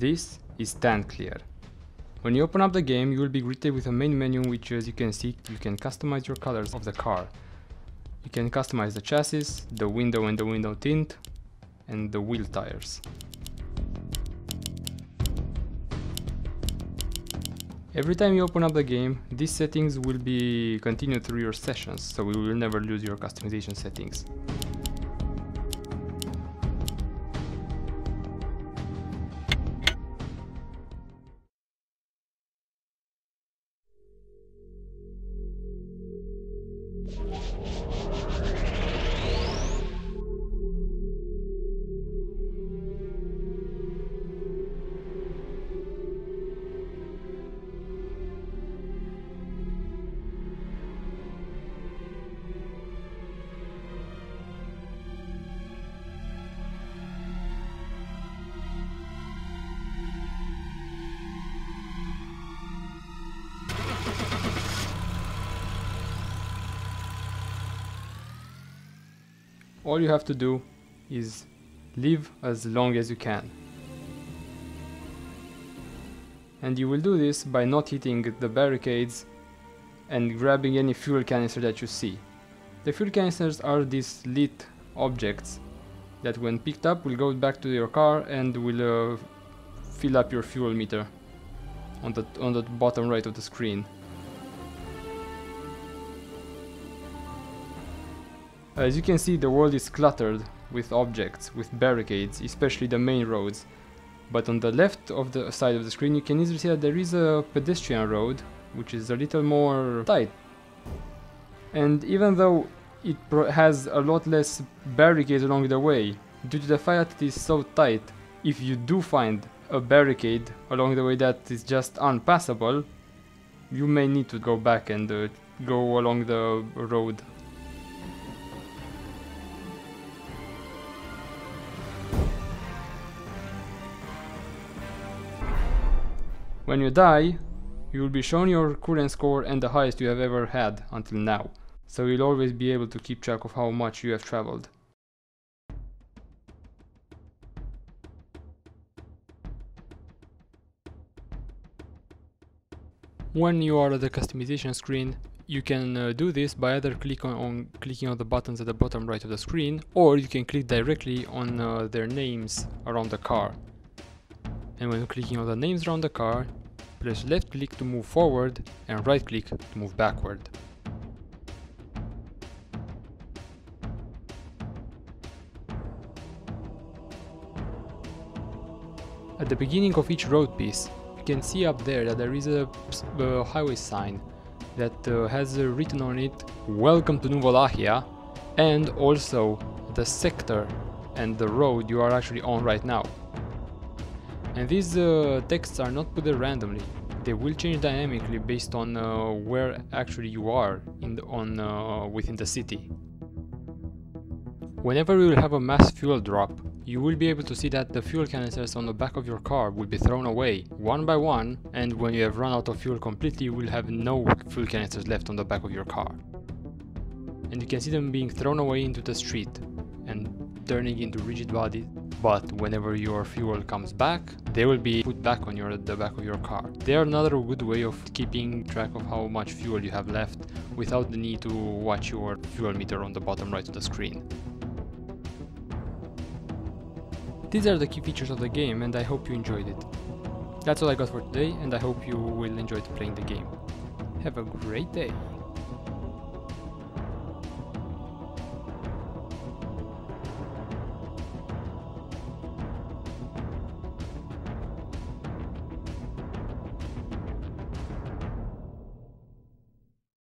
This is Stand Clear. When you open up the game, you will be greeted with a main menu which, as you can see, you can customize your colors of the car. You can customize the chassis, the window and the window tint, and the wheel tires. Every time you open up the game, these settings will be continued through your sessions, so you will never lose your customization settings. All you have to do is live as long as you can. And you will do this by not hitting the barricades and grabbing any fuel canister that you see. The fuel canisters are these lit objects that when picked up will go back to your car and will fill up your fuel meter on the bottom right of the screen. As you can see, the world is cluttered with objects, with barricades, especially the main roads. But on the left of the side of the screen you can easily see that there is a pedestrian road, which is a little more tight. And even though it has a lot less barricades along the way, due to the fact that it is so tight, if you do find a barricade along the way that is just unpassable, you may need to go back and go along the road. When you die, you will be shown your current score and the highest you have ever had until now, so you'll always be able to keep track of how much you have traveled. When you are at the customization screen, you can do this by either clicking on the buttons at the bottom right of the screen, or you can click directly on their names around the car. And when clicking on the names around the car, press left click to move forward and right click to move backward. At the beginning of each road piece, you can see up there that there is a highway sign that has written on it "Welcome to Nuvolachia," and also the sector and the road you are actually on right now. And these texts are not put there randomly, they will change dynamically based on where actually you are within the city. Whenever you will have a mass fuel drop, you will be able to see that the fuel canisters on the back of your car will be thrown away, one by one, and when you have run out of fuel completely, you will have no fuel canisters left on the back of your car. And you can see them being thrown away into the street and turning into rigid bodies. But whenever your fuel comes back, they will be put back on the back of your car. They are another good way of keeping track of how much fuel you have left without the need to watch your fuel meter on the bottom right of the screen. These are the key features of the game, and I hope you enjoyed it. That's all I got for today, and I hope you will enjoy playing the game. Have a great day!